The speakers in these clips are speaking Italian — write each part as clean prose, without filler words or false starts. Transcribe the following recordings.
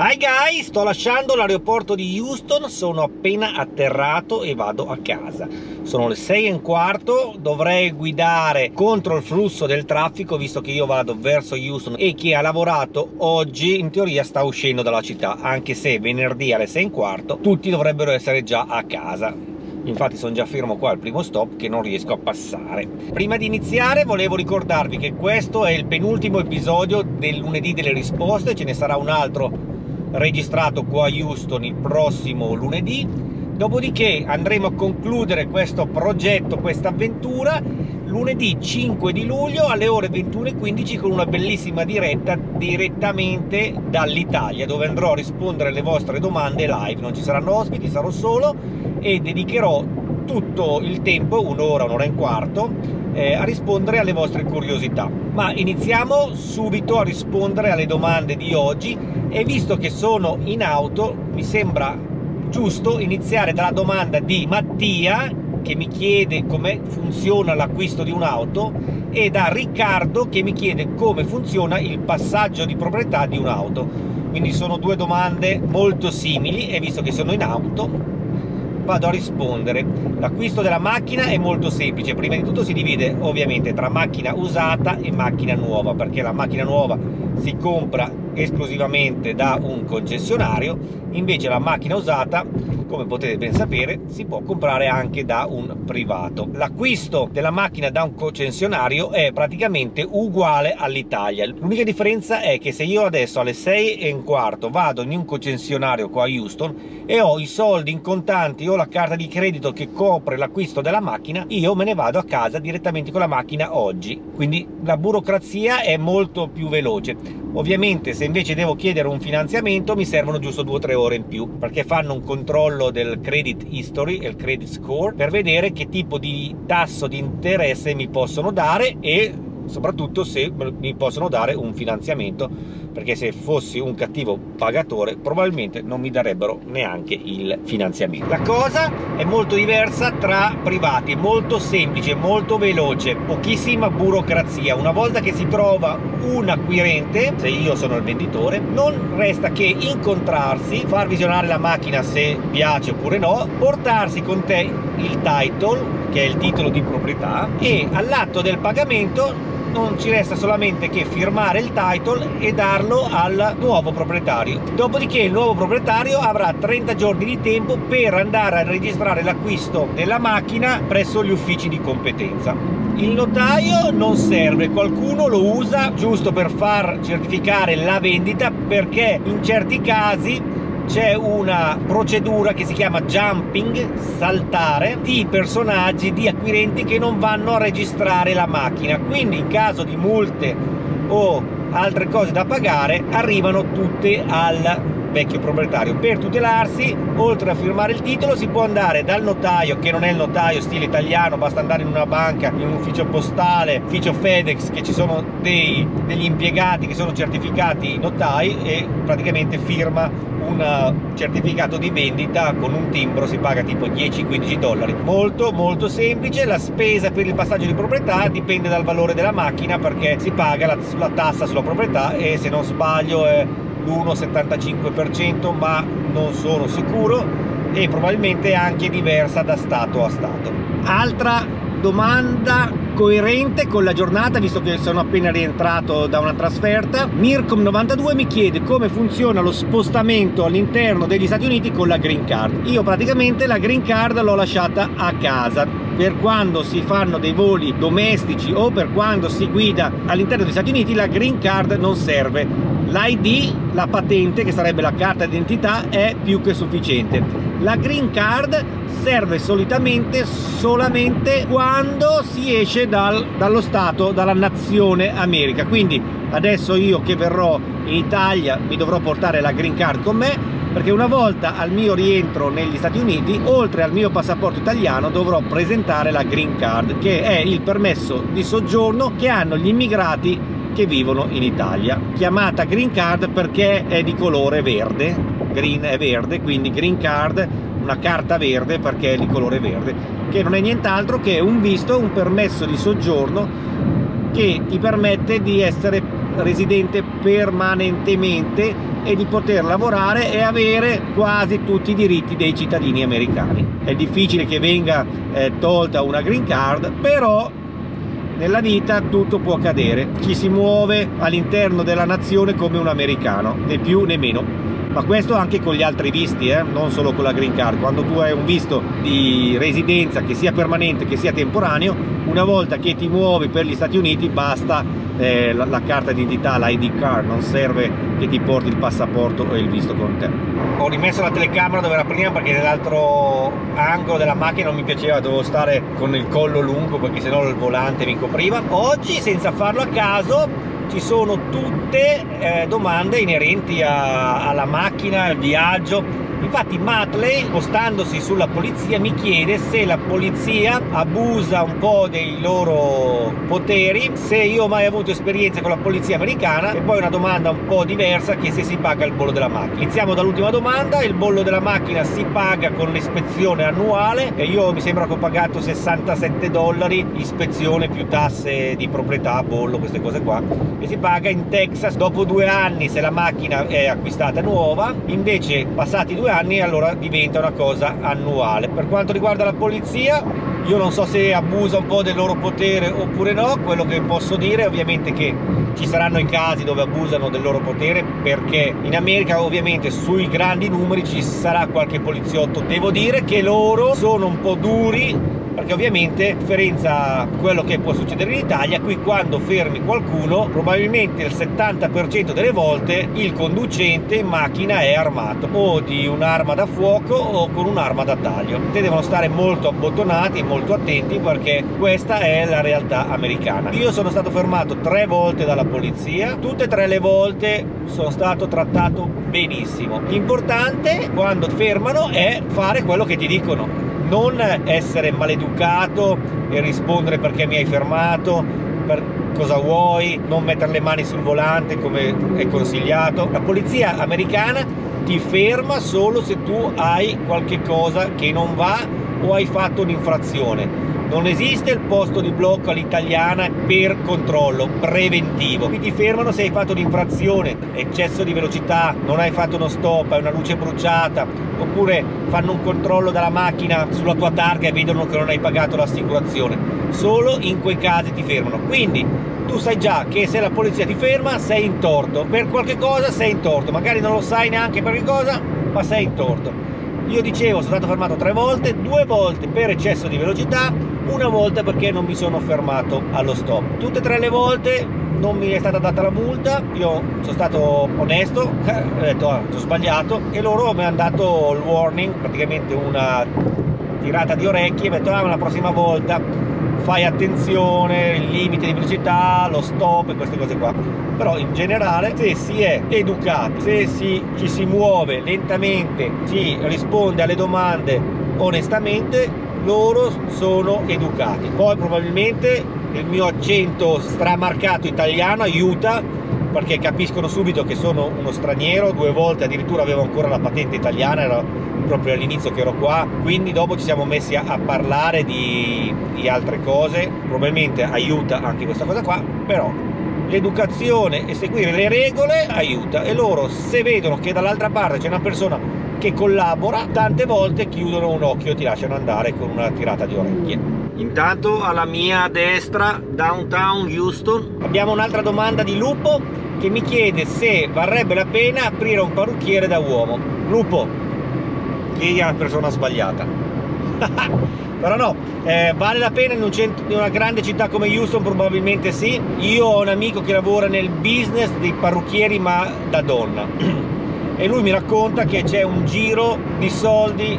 Hi guys, sto lasciando l'aeroporto di Houston, sono appena atterrato e vado a casa. Sono le 6:15, dovrei guidare contro il flusso del traffico visto che io vado verso Houston e chi ha lavorato oggi in teoria sta uscendo dalla città, anche se venerdì alle 6:15 tutti dovrebbero essere già a casa. Infatti sono già fermo qua al primo stop che non riesco a passare. Prima di iniziare volevo ricordarvi che questo è il penultimo episodio del lunedì delle risposte, ce ne sarà un altro registrato qua a Houston il prossimo lunedì, dopodiché andremo a concludere questo progetto, questa avventura lunedì 5 di luglio alle ore 21:15 con una bellissima diretta direttamente dall'Italia, dove andrò a rispondere alle vostre domande live. Non ci saranno ospiti, sarò solo e dedicherò tutto il tempo, un'ora, un'ora e un quarto, a rispondere alle vostre curiosità. Ma iniziamo subito a rispondere alle domande di oggi e visto che sono in auto mi sembra giusto iniziare dalla domanda di Mattia che mi chiede come funziona l'acquisto di un'auto e da Riccardo che mi chiede come funziona il passaggio di proprietà di un'auto. Quindi sono due domande molto simili e visto che sono in auto vado a rispondere. L'acquisto della macchina è molto semplice, prima di tutto si divide ovviamente tra macchina usata e macchina nuova, perché la macchina nuova si compra esclusivamente da un concessionario, invece la macchina usata, come potete ben sapere, si può comprare anche da un privato. L'acquisto della macchina da un concessionario è praticamente uguale all'Italia, l'unica differenza è che se io adesso alle 6:15 vado in un concessionario qua a Houston e ho i soldi in contanti o la carta di credito che copre l'acquisto della macchina, io me ne vado a casa direttamente con la macchina oggi, quindi la burocrazia è molto più veloce. Ovviamente se invece devo chiedere un finanziamento mi servono giusto 2 o 3 ore in più, perché fanno un controllo del credit history e il credit score per vedere che tipo di tasso di interesse mi possono dare e soprattutto se mi possono dare un finanziamento, perché se fossi un cattivo pagatore probabilmente non mi darebbero neanche il finanziamento. La cosa è molto diversa tra privati, molto semplice, molto veloce, pochissima burocrazia. Una volta che si trova un acquirente, se io sono il venditore, non resta che incontrarsi, far visionare la macchina se piace oppure no, portarsi con te il title, che è il titolo di proprietà, e all'atto del pagamento non ci resta solamente che firmare il title e darlo al nuovo proprietario. Dopodiché il nuovo proprietario avrà 30 giorni di tempo per andare a registrare l'acquisto della macchina presso gli uffici di competenza. Il notaio non serve, qualcuno lo usa giusto per far certificare la vendita, perché in certi casi c'è una procedura che si chiama jumping, saltare, di personaggi, di acquirenti che non vanno a registrare la macchina, quindi in caso di multe o altre cose da pagare arrivano tutte al vecchio proprietario. Per tutelarsi, oltre a firmare il titolo, si può andare dal notaio, che non è il notaio stile italiano, basta andare in una banca, in un ufficio postale, ufficio FedEx, che ci sono degli impiegati che sono certificati notai e praticamente firma un certificato di vendita con un timbro, si paga tipo $10-15. Molto molto semplice. La spesa per il passaggio di proprietà dipende dal valore della macchina, perché si paga la tassa sulla proprietà e se non sbaglio è l'1,75%, ma non sono sicuro e probabilmente è anche diversa da stato a stato. Altra domanda coerente con la giornata, visto che sono appena rientrato da una trasferta, mircom92 mi chiede come funziona lo spostamento all'interno degli Stati Uniti con la green card. Io praticamente la green card l'ho lasciata a casa per quando si fanno dei voli domestici o per quando si guida all'interno degli Stati Uniti. La green card non serve, l'ID, la patente che sarebbe la carta d'identità, è più che sufficiente. La green card serve solamente quando si esce dallo Stato, dalla nazione America. Quindi adesso io che verrò in Italia mi dovrò portare la green card con me, perché una volta al mio rientro negli Stati Uniti, oltre al mio passaporto italiano, dovrò presentare la green card, che è il permesso di soggiorno che hanno gli immigrati che vivono in Italia, chiamata green card perché è di colore verde, green è verde, quindi green card, una carta verde perché è di colore verde, che non è nient'altro che un visto, un permesso di soggiorno che ti permette di essere residente permanentemente e di poter lavorare e avere quasi tutti i diritti dei cittadini americani. È difficile che venga tolta una green card, però nella vita tutto può accadere, ci si muove all'interno della nazione come un americano, né più né meno, ma questo anche con gli altri visti, non solo con la green card. Quando tu hai un visto di residenza, che sia permanente che sia temporaneo, una volta che ti muovi per gli Stati Uniti basta la carta d'identità, l'ID card, non serve che ti porti il passaporto e il visto con te. Ho rimesso la telecamera dove era prima perché nell'altro angolo della macchina non mi piaceva, dovevo stare con il collo lungo perché sennò il volante mi copriva. Oggi, senza farlo a caso, ci sono tutte domande inerenti alla macchina, al viaggio. Infatti Matley, spostandosi sulla polizia, mi chiede se la polizia abusa un po' dei loro poteri, se io ho mai avuto esperienza con la polizia americana, e poi una domanda un po' diversa, che se si paga il bollo della macchina. Iniziamo dall'ultima domanda. Il bollo della macchina si paga con l'ispezione annuale e io mi sembra che ho pagato $67, ispezione più tasse di proprietà, bollo, queste cose qua, e si paga in Texas dopo 2 anni se la macchina è acquistata nuova. Invece passati 2 anni allora diventa una cosa annuale. Per quanto riguarda la polizia, io non so se abusa un po' del loro potere oppure no. Quello che posso dire è ovviamente che ci saranno i casi dove abusano del loro potere, perché in America ovviamente sui grandi numeri ci sarà qualche poliziotto. Devo dire che loro sono un po' duri, perché ovviamente, a differenza di quello che può succedere in Italia, qui quando fermi qualcuno, probabilmente il 70% delle volte il conducente in macchina è armato, o di un'arma da fuoco o con un'arma da taglio. Te devono stare molto abbottonati, molto attenti, perché questa è la realtà americana. Io sono stato fermato 3 volte dalla polizia, tutte e 3 le volte sono stato trattato benissimo. L'importante quando fermano è fare quello che ti dicono, non essere maleducato e rispondere perché mi hai fermato, per cosa vuoi, non mettere le mani sul volante come è consigliato. La polizia americana ti ferma solo se tu hai qualche cosa che non va o hai fatto un'infrazione. Non esiste il posto di blocco all'italiana per controllo preventivo. Qui ti fermano se hai fatto un'infrazione, eccesso di velocità, non hai fatto uno stop, hai una luce bruciata, oppure fanno un controllo dalla macchina sulla tua targa e vedono che non hai pagato l'assicurazione. Solo in quei casi ti fermano. Quindi tu sai già che se la polizia ti ferma sei in torto, per qualche cosa sei in torto, magari non lo sai neanche per che cosa, ma sei in torto. Io dicevo, sono stato fermato 3 volte, 2 volte per eccesso di velocità, 1 volta perché non mi sono fermato allo stop. Tutte e 3 le volte non mi è stata data la multa. Io sono stato onesto, ho detto ho sbagliato, e loro mi hanno dato il warning, praticamente una tirata di orecchie, mi hanno detto la prossima volta fai attenzione, il limite di velocità, lo stop e queste cose qua. Però in generale, se si è educati, se ci si muove lentamente, si risponde alle domande onestamente, loro sono educati. Poi probabilmente il mio accento stramarcato italiano aiuta, perché capiscono subito che sono uno straniero. 2 volte addirittura avevo ancora la patente italiana, era proprio all'inizio che ero qua, quindi dopo ci siamo messi a parlare di altre cose. Probabilmente aiuta anche questa cosa qua, però l'educazione e seguire le regole aiuta, e loro, se vedono che dall'altra parte c'è una persona che collabora, tante volte chiudono un occhio e ti lasciano andare con una tirata di orecchie. Intanto alla mia destra, downtown Houston, abbiamo un'altra domanda di Lupo che mi chiede se varrebbe la pena aprire un parrucchiere da uomo. Lupo, chiedi alla persona sbagliata. Però no, vale la pena in una grande città come Houston? Probabilmente sì. Io ho un amico che lavora nel business dei parrucchieri, ma da donna. E lui mi racconta che c'è un giro di soldi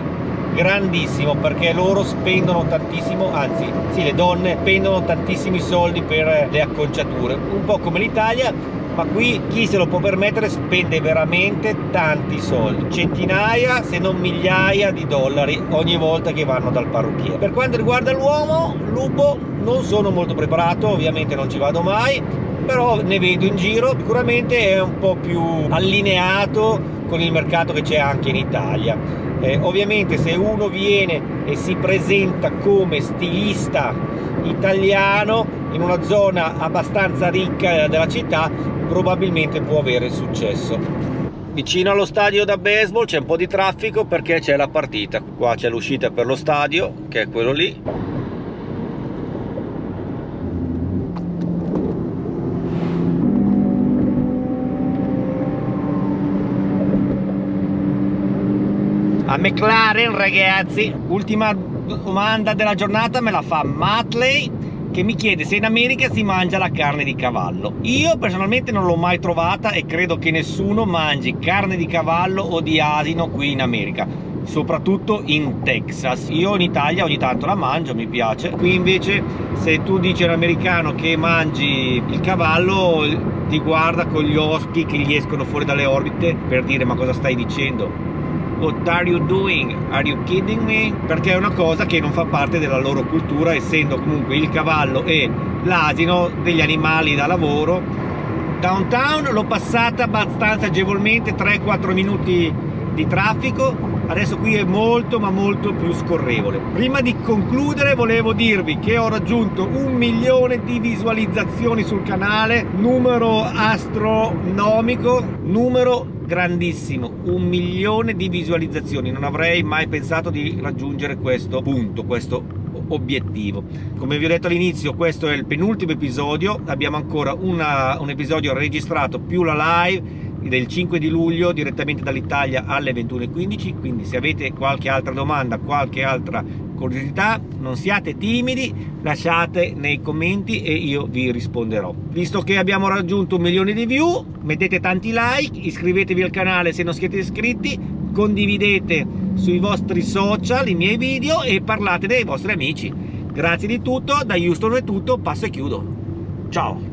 grandissimo, perché loro spendono tantissimo, anzi sì, le donne spendono tantissimi soldi per le acconciature, un po' come l'Italia, ma qui chi se lo può permettere spende veramente tanti soldi, centinaia se non migliaia di dollari ogni volta che vanno dal parrucchiere. Per quanto riguarda l'uomo, Lupo, non sono molto preparato, ovviamente non ci vado mai, però ne vedo in giro, sicuramente è un po' più allineato con il mercato che c'è anche in Italia. Ovviamente se uno viene e si presenta come stilista italiano in una zona abbastanza ricca della città, probabilmente può avere successo. Vicino allo stadio da baseball c'è un po' di traffico perché c'è la partita. Qua c'è l'uscita per lo stadio, che è quello lì. A McLaren, ragazzi. Ultima domanda della giornata me la fa Matley, che mi chiede se in America si mangia la carne di cavallo. Io personalmente non l'ho mai trovata e credo che nessuno mangi carne di cavallo o di asino qui in America, soprattutto in Texas. Io in Italia ogni tanto la mangio, mi piace. Qui invece se tu dici all'americano che mangi il cavallo, ti guarda con gli occhi che gli escono fuori dalle orbite per dire: ma cosa stai dicendo? What are you doing? Are you kidding me? Perché è una cosa che non fa parte della loro cultura, essendo comunque il cavallo e l'asino degli animali da lavoro. Downtown l'ho passata abbastanza agevolmente, 3-4 minuti di traffico. Adesso qui è molto ma molto più scorrevole. Prima di concludere volevo dirvi che ho raggiunto 1 milione di visualizzazioni sul canale, numero astronomico, numero grandissimo, 1 milione di visualizzazioni. Non avrei mai pensato di raggiungere questo punto, questo obiettivo. Come vi ho detto all'inizio, questo è il penultimo episodio, abbiamo ancora un episodio registrato più la live del 5 di luglio direttamente dall'Italia alle 21:15, quindi se avete qualche altra domanda, qualche altra curiosità, non siate timidi, lasciate nei commenti e io vi risponderò. Visto che abbiamo raggiunto 1 milione di view, mettete tanti like, iscrivetevi al canale se non siete iscritti, condividete sui vostri social i miei video e parlate dei vostri amici. Grazie di tutto, da Houston è tutto, passo e chiudo. Ciao!